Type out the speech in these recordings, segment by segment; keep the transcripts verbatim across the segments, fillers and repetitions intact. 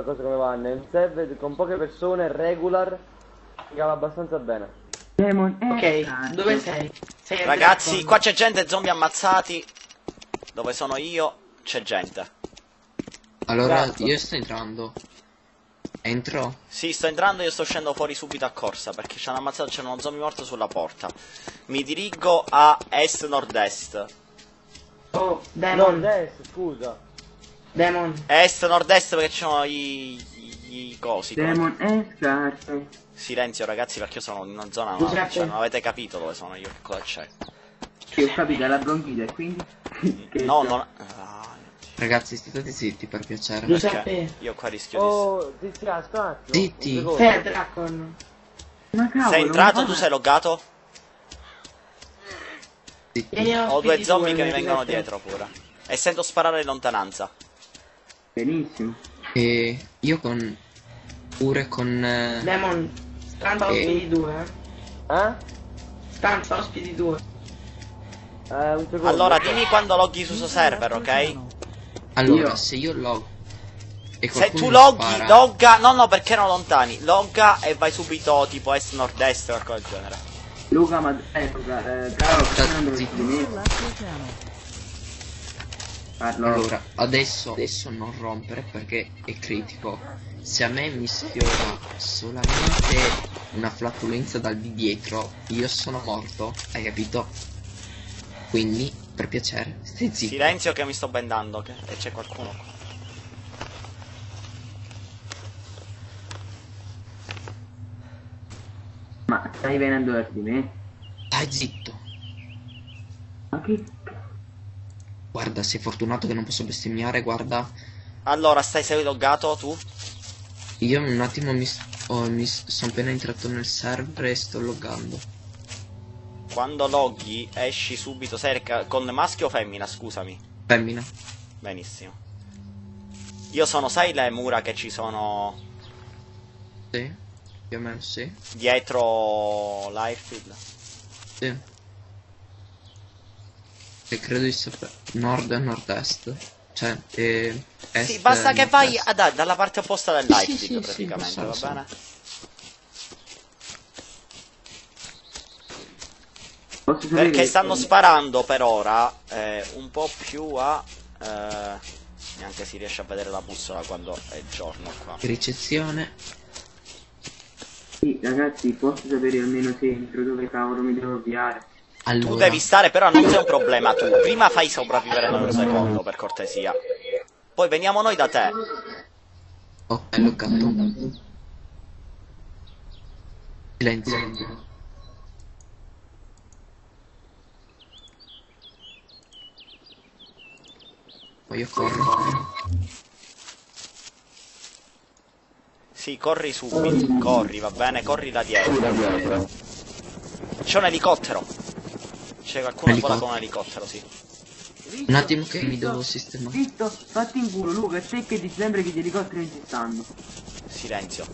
la cosa come vanno. È un server con poche persone, regular, che va abbastanza bene. Demon, eh, ok, dove sei? sei Ragazzi, qua c'è gente, zombie ammazzati. Dove sono io c'è gente. Allora, esatto. Io sto entrando. Entro? Sì, sto entrando, io sto uscendo fuori subito a corsa, perché ci hanno ammazzato, c'è uno zombie morto sulla porta. Mi dirigo a est-nord-est. Oh, Demon. Nord-est, scusa. Demon. Est-nord-est perché ci sono i... i... i cosi. Demon, esatto. Silenzio ragazzi, perché io sono in una zona nuova, cioè, non avete capito dove sono io, che cosa c'è. Che ho capito, è la bronchite, quindi... no, non... Ah, ragazzi, state zitti per piacere. Perché io qua rischio oh, di... Oh, zitti! Sei Dracon! Ma cavolo, sei entrato, tu sei loggato? Zitti. Ho due zombie che mi vengono dietro pure. E sento sparare in lontananza. Benissimo. E io con... pure con... Eh... Demon, stanza e... ospiti due, eh? Eh? Stanza ospiti due. Eh, un secondo. Allora, dimmi quando loghi su suo server, ok? Allora, io. se io log... E se tu loghi, spara... logga... No, no, perché erano lontani. Logga e vai subito tipo est-nord-est o qualcosa del genere. Luca, ma... Eh, Luca, eh... Caro, allora. allora, adesso... Adesso non rompere perché è critico. Se a me mi sfiora solamente una flatulenza dal di dietro, io sono morto, hai capito? Quindi, per piacere, stai zitto. Silenzio che mi sto bendando, okay? E c'è qualcuno qua. Ma stai venendo verso di me? Stai zitto. Ma che... Guarda, sei fortunato che non posso bestemmiare, guarda. Allora, stai sei loggato tu? Io un attimo mi, oh, mi sono appena entrato nel server e sto loggando. Quando loghi esci subito, cerca con maschio o femmina, scusami. Femmina. Benissimo. Io sono, sai le mura che ci sono? Sì, più o meno sì. Dietro l'Airfield? Sì. E credo di sapere, nord e nord-est. Cioè, eh, est, sì, basta che vai a, da, dalla parte opposta del live sì, sì, praticamente, sì, va so, bene? So. Perché stanno sparando per ora eh, un po' più a... Eh, neanche si riesce a vedere la bussola quando è giorno qua. Ricezione. Sì, ragazzi, posso sapere almeno sempre dove cavolo mi devo avviare? Allora. Tu devi stare, però non c'è un problema tu. Prima fai sopravvivere un secondo, per cortesia. Poi veniamo noi da te. Oh, è loccato. Silenzio. Poi io corro. Sì, corri subito, corri, va bene, corri là dietro. C'è un elicottero. C'è qualcuno vola con un elicottero, sì. Vitto, un attimo che Vitto, mi devo sistemare. Vitto, fatti in culo, Luca, e te che ti sembra che gli elicotteri ci stanno. Silenzio.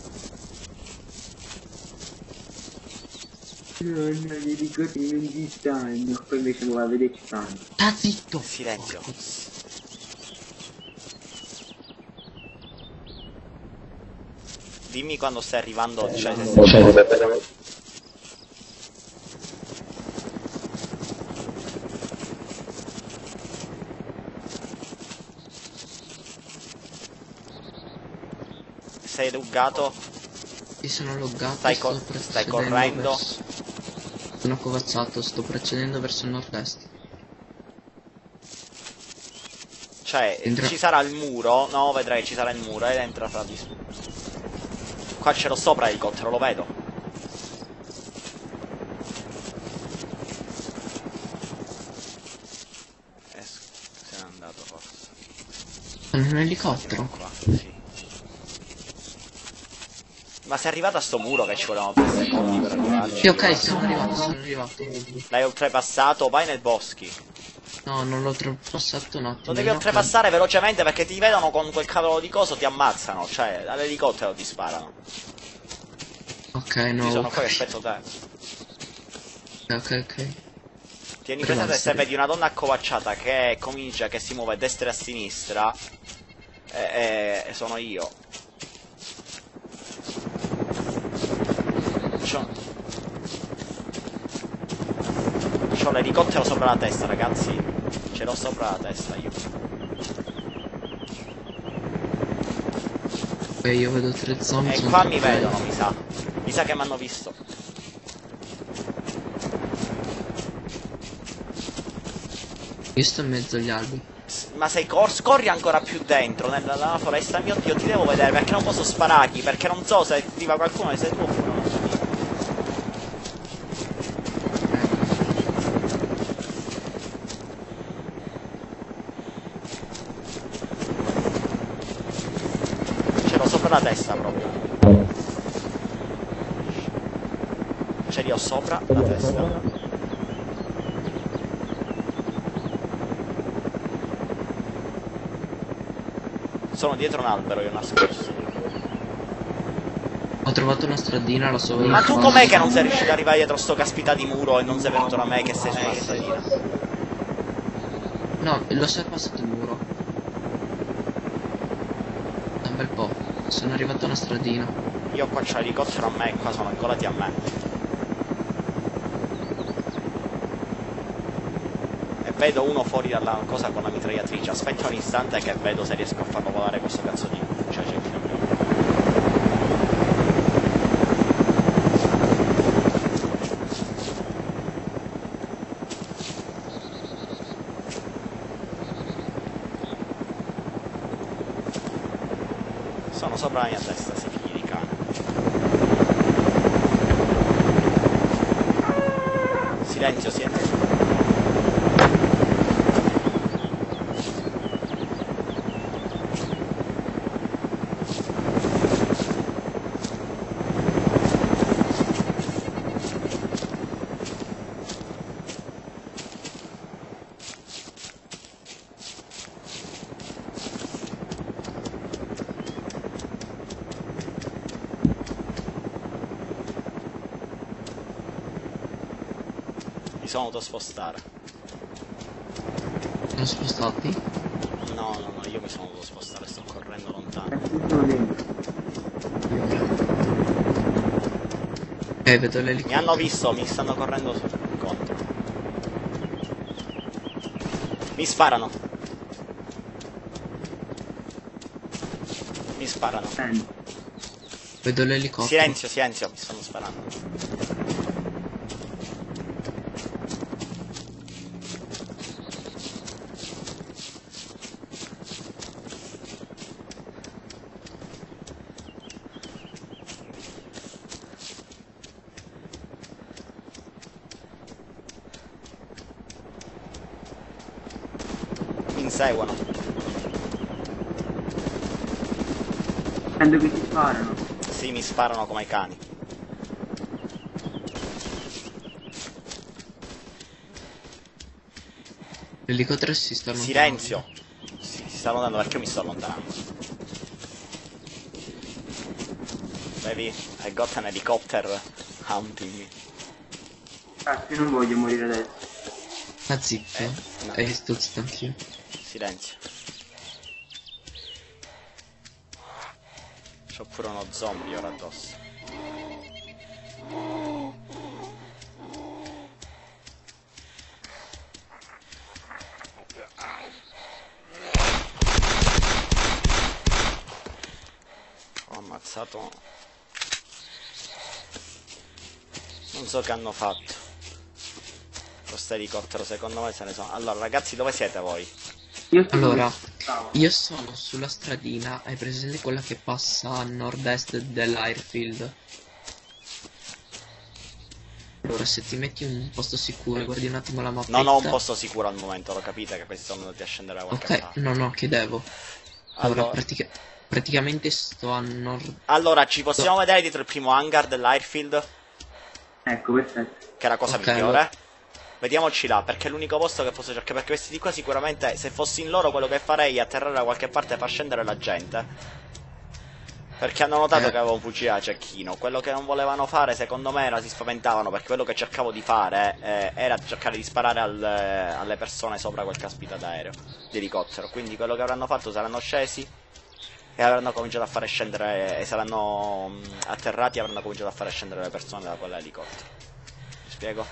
No, no, gli elicotteri non ci stanno. Poi invece lo va a vedere ci stanno. Sta zitto! Silenzio. Dimmi quando stai arrivando, cioè se stai arrivando. Sei loggato? Io sono loggato. Stai, co stai correndo? Verso... Sono covacciato, sto procedendo verso il nord-est. Cioè, entra... ci sarà il muro? No, vedrai, ci sarà il muro ed entra fra di... Qua c'ero sopra l'elicottero, lo vedo. Eh, se n'è andato forse. Sono un elicottero? Qua, sì. Ma sei arrivato a sto muro che ci volevamo tre secondi per arrivarci? Sì, ok, sono arrivato, sono arrivato. L'hai oltrepassato, vai nel boschi. No, non l'ho oltrepassato un attimo. Lo devi oltrepassare velocemente perché ti vedono con quel cavolo di coso, ti ammazzano, cioè all'elicottero ti sparano. Ok, no. Io sono qua che aspetto te. Ok, ok. Tieni presente se vedi una donna accovacciata che comincia, che si muove a destra e a sinistra. E, e sono io. ghiaccio. C'ho l'elicottero sopra la testa, ragazzi. Ce l'ho sopra la testa io. E io vedo tre zombie. E qua mi vedono, mi sa. Mi sa che mi hanno visto. Io sto in mezzo agli alberi. Ma sei corso, corri ancora più dentro nella, nella foresta, mio Dio, ti devo vedere perché non posso sparargli, perché non so se attiva qualcuno e se tu o no. Ce l'ho sopra la testa proprio. Ce li ho sopra la testa. Sono dietro un albero, io nascosto. Ho trovato una stradina, lo so. Ma tu com'è che non sei riuscito ad arrivare dietro sto caspita di muro e non sei venuto da me che sei sulla stradina? No, lo so, è passato il muro. Da un bel po'. Sono arrivato a una stradina. Io qua c'ho l'elicottero a me e qua sono ancorati a me. Vedo uno fuori dalla cosa con la mitragliatrice, aspetta un istante che vedo se riesco a farlo volare questo cazzo di... cioè c'è chi non mi ha. Sono sopra la mia testa, si figli di cane. Silenzio, siete. Sono dovuto spostare. Sono spostati? No, no, no, io mi sono dovuto spostare, sto correndo lontano. Eh, vedo le mi hanno visto, mi stanno correndo contro. Mi sparano. Mi sparano. Eh. Vedo l'elicottero. Silenzio, silenzio, mi stanno sparando. Seguono. Sento che ti sparano. Sì, mi sparano come i cani. L'elicottero si sta allontanando. Silenzio! Si, si sta allontanando perché io mi sto allontanando. Baby, I got an helicopter hunting me. Ah, io non voglio morire adesso. Ma zitto. Eh, no. Hai visto zitto anch'io. Silenzio. C'ho pure uno zombie ora addosso. Ho ammazzato. Non so che hanno fatto. Questo elicottero secondo me se ne sono. Allora ragazzi, dove siete voi? Io allora, io sono sulla stradina, hai presente quella che passa a nord-est dell'airfield? Allora, se ti metti un posto sicuro, guardi un attimo la mappa. No, no, un posto sicuro al momento, lo capite che questi sono andati a scendere da qualche okay. parte. No, no, chiedevo. Allora, allora pratica praticamente sto a nord... Allora, ci possiamo Do vedere dietro il primo hangar dell'airfield? Ecco, perfetto. Che è la cosa okay, migliore, allora. Vediamoci là, perché è l'unico posto che posso cercare, perché questi di qua sicuramente, se fossi in loro, quello che farei è atterrare da qualche parte e far scendere la gente. Perché hanno notato eh. che avevo un P G A a cecchino. Quello che non volevano fare, secondo me, era si spaventavano, perché quello che cercavo di fare eh, era cercare di sparare al, eh, alle persone sopra quel caspita d'aereo, di elicottero. Quindi quello che avranno fatto, saranno scesi, e avranno cominciato a fare scendere, e saranno atterrati e avranno cominciato a fare scendere le persone da quell'elicottero. Mi spiego?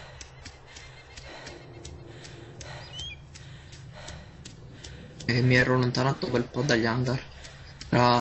E mi ero allontanato quel po' dagli hangar. Era